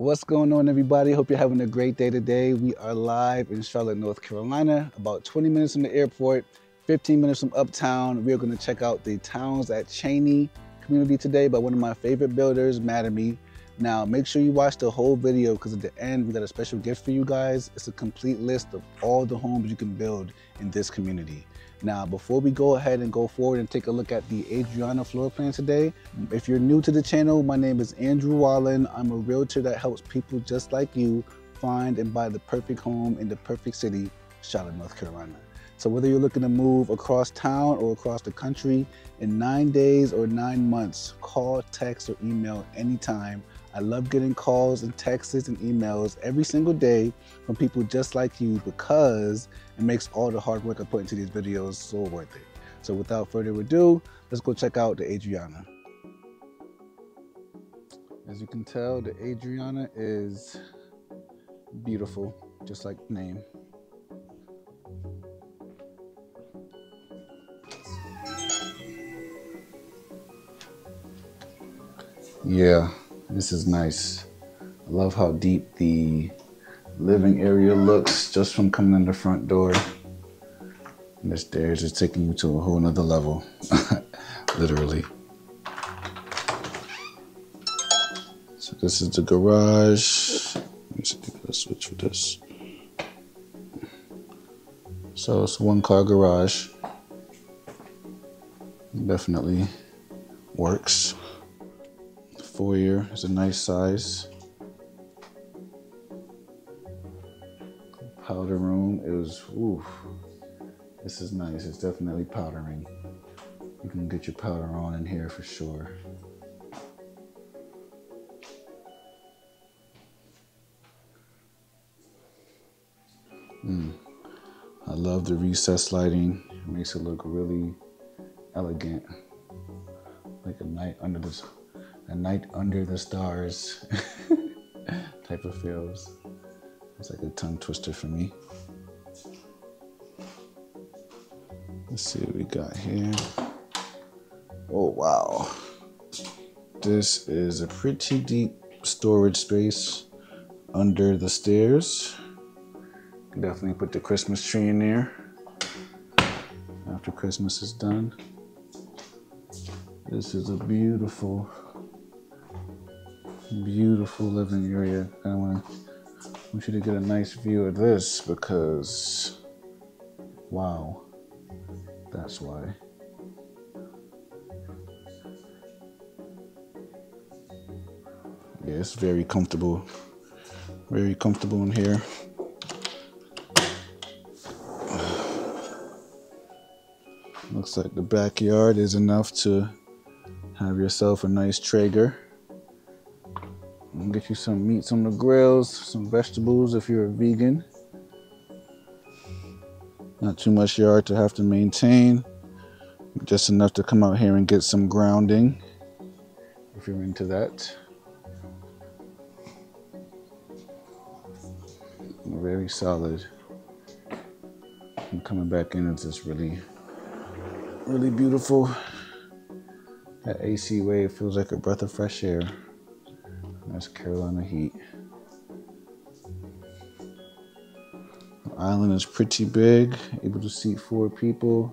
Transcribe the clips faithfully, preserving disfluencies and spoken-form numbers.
What's going on, everybody? Hope you're having a great day today. We are live in Charlotte, North Carolina, about twenty minutes from the airport, fifteen minutes from uptown. We are going to check out the Townes at Cheyney community today by one of my favorite builders, Mattamy. Now, make sure you watch the whole video because at the end, we got a special gift for you guys. It's a complete list of all the homes you can build in this community. Now, before we go ahead and go forward and take a look at the Adriana floor plan today, if you're new to the channel, my name is Andrew Wallen. I'm a realtor that helps people just like you find and buy the perfect home in the perfect city, Charlotte, North Carolina. So whether you're looking to move across town or across the country in nine days or nine months, call, text, or email anytime. I love getting calls and texts and emails every single day from people just like you because it makes all the hard work I put into these videos so worth it. So without further ado, let's go check out the Adriana. As you can tell, the Adriana is beautiful, just like the name. Yeah. This is nice. I love how deep the living area looks just from coming in the front door. And the stairs are taking you to a whole nother level, literally. So this is the garage. Let me see, let's switch with this. So it's a one car garage. It definitely works. Foyer is a nice size. Powder room is, oof, this is nice. It's definitely powdering. You can get your powder on in here for sure. Mm. I love the recessed lighting. It makes it look really elegant, like a night under this. A night under the stars type of feels. It's like a tongue twister for me. Let's see what we got here. Oh, wow. This is a pretty deep storage space under the stairs. Can definitely put the Christmas tree in there after Christmas is done. This is a beautiful beautiful living area. I want you to get a nice view of this because, wow, that's why. Yeah, it's very comfortable, very comfortable in here. Looks like the backyard is enough to have yourself a nice Traeger. Get you some meats on the grills, some vegetables if you're a vegan. Not too much yard to have to maintain. Just enough to come out here and get some grounding if you're into that. Very solid. And coming back in, it's just really, really beautiful. That A C wave feels like a breath of fresh air. That's Carolina heat. The island is pretty big, able to seat four people.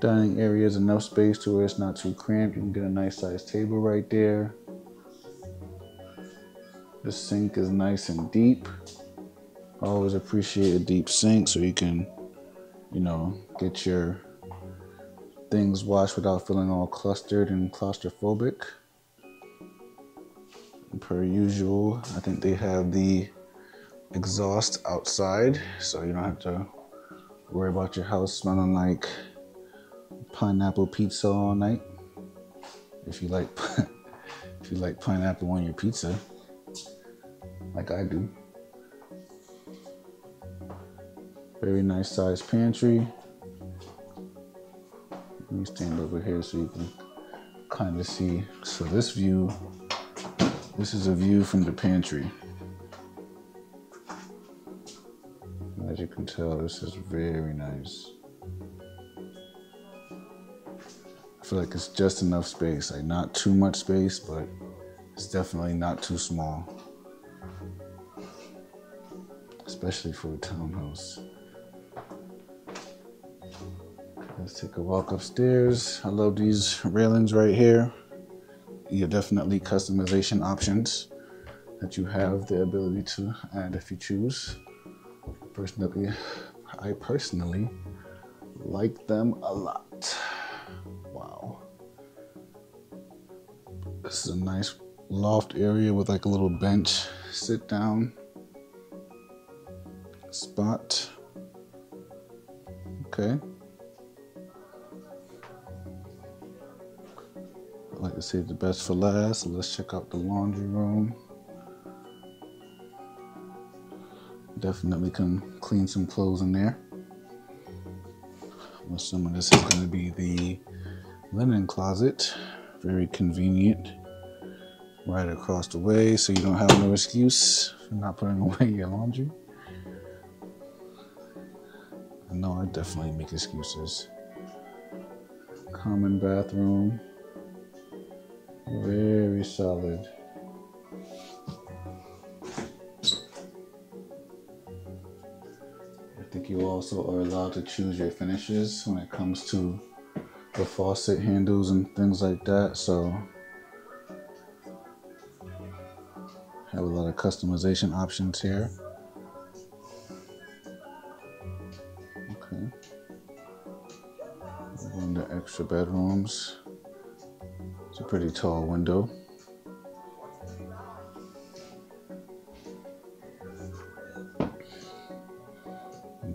Dining area is enough space to where it's not too cramped. You can get a nice sized table right there. The sink is nice and deep. I always appreciate a deep sink so you can, you know, get your things washed without feeling all clustered and claustrophobic. Per usual, I think they have the exhaust outside, so you don't have to worry about your house smelling like pineapple pizza all night. If you like, if you like pineapple on your pizza, like I do. Very nice sized pantry. Let me stand over here so you can kind of see. So this view. This is a view from the pantry. As you can tell, this is very nice. I feel like it's just enough space, like not too much space, but it's definitely not too small. especially for a townhouse. Let's take a walk upstairs. I love these railings right here. You have definitely customization options that you have the ability to add if you choose. Personally, I personally like them a lot. Wow. This is a nice loft area with like a little bench, sit down spot. Okay. I like to save the best for last. So let's check out the laundry room. Definitely can clean some clothes in there. Well, some of this is going to be the linen closet. Very convenient. Right across the way, so you don't have no excuse for not putting away your laundry. I know I definitely make excuses. Common bathroom. Very solid. I think you also are allowed to choose your finishes when it comes to the faucet handles and things like that. So have a lot of customization options here. Okay. One of the extra bedrooms. It's a pretty tall window.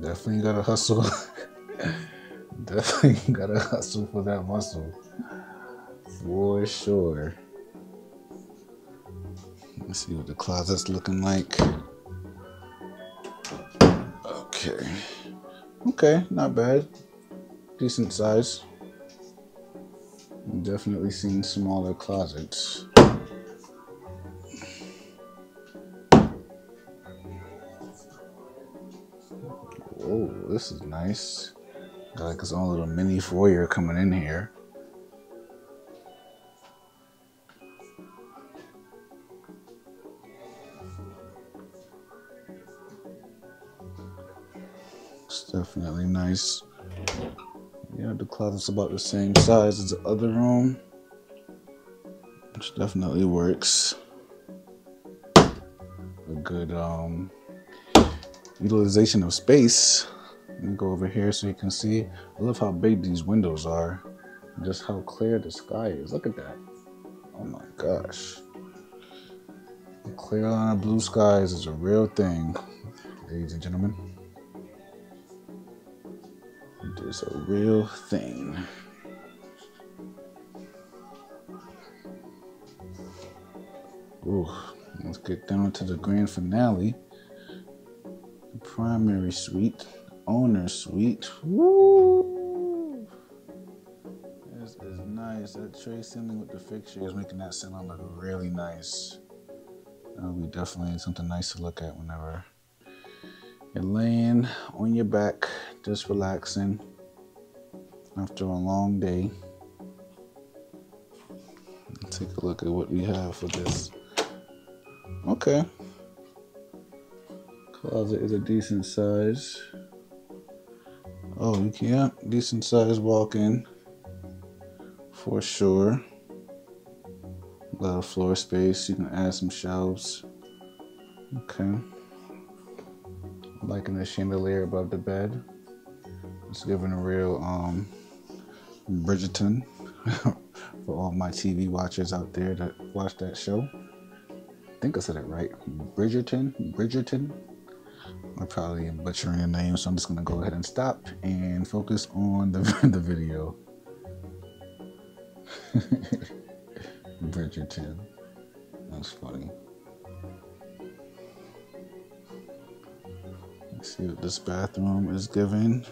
Definitely gotta hustle. Definitely gotta hustle for that muscle. For sure. Let's see what the closet's looking like. Okay. Okay, not bad. Decent size. Definitely seen smaller closets. Whoa, this is nice. Got like its own little mini foyer coming in here. It's definitely nice. Yeah, the closet's about the same size as the other room, which definitely works. A good um, utilization of space. Let me go over here so you can see. I love how big these windows are and just how clear the sky is. Look at that. Oh my gosh. The clear line of blue skies is a real thing, ladies and gentlemen. It's a real thing. Ooh, let's get down to the grand finale. The primary suite, owner suite. Woo! This is nice. That tray ceiling with the fixture is making that ceiling look really nice. That'll be definitely something nice to look at whenever you're laying on your back, just relaxing after a long day. Let's take a look at what we have for this. Okay. Closet is a decent size. Oh, you can't. Decent size walk-in. For sure. A lot of floor space. You can add some shelves. Okay. Liking the chandelier above the bed. It's giving a real um, Bridgerton for all my T V watchers out there that watch that show. I think I said it right. Bridgerton? Bridgerton? I probably am butchering the name, so I'm just going to go ahead and stop and focus on the, the video. Bridgerton. That's funny. See what this bathroom is giving.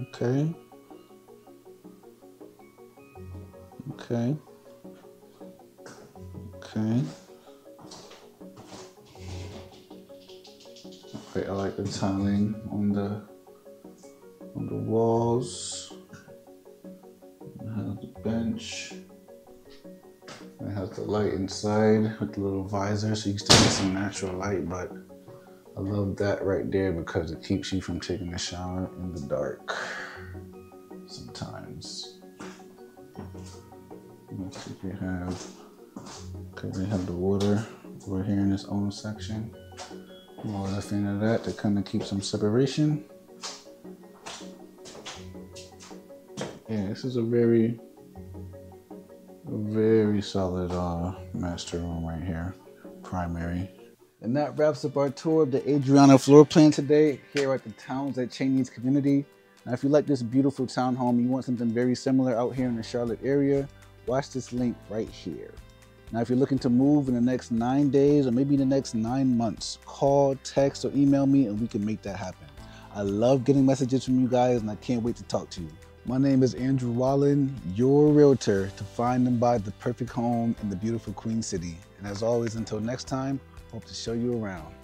Okay. Okay. Okay. Okay, I like the tiling on the on the walls. It has the bench. It has the light inside with the little visor, so you can still get some natural light, but I love that right there because it keeps you from taking a shower in the dark sometimes. Next we have, okay, we have the water over here in this own section. I'm always a fan of that to kind of keep some separation. Yeah, this is a very, very solid uh, master room right here, primary. And that wraps up our tour of the Adriana floor plan today here at the Townes at Cheyney's community. Now, if you like this beautiful townhome, you want something very similar out here in the Charlotte area, watch this link right here. Now, if you're looking to move in the next nine days or maybe in the next nine months, call, text, or email me and we can make that happen. I love getting messages from you guys and I can't wait to talk to you. My name is Andrew Wallen, your realtor to find and buy the perfect home in the beautiful Queen City. And as always, until next time, hope to show you around.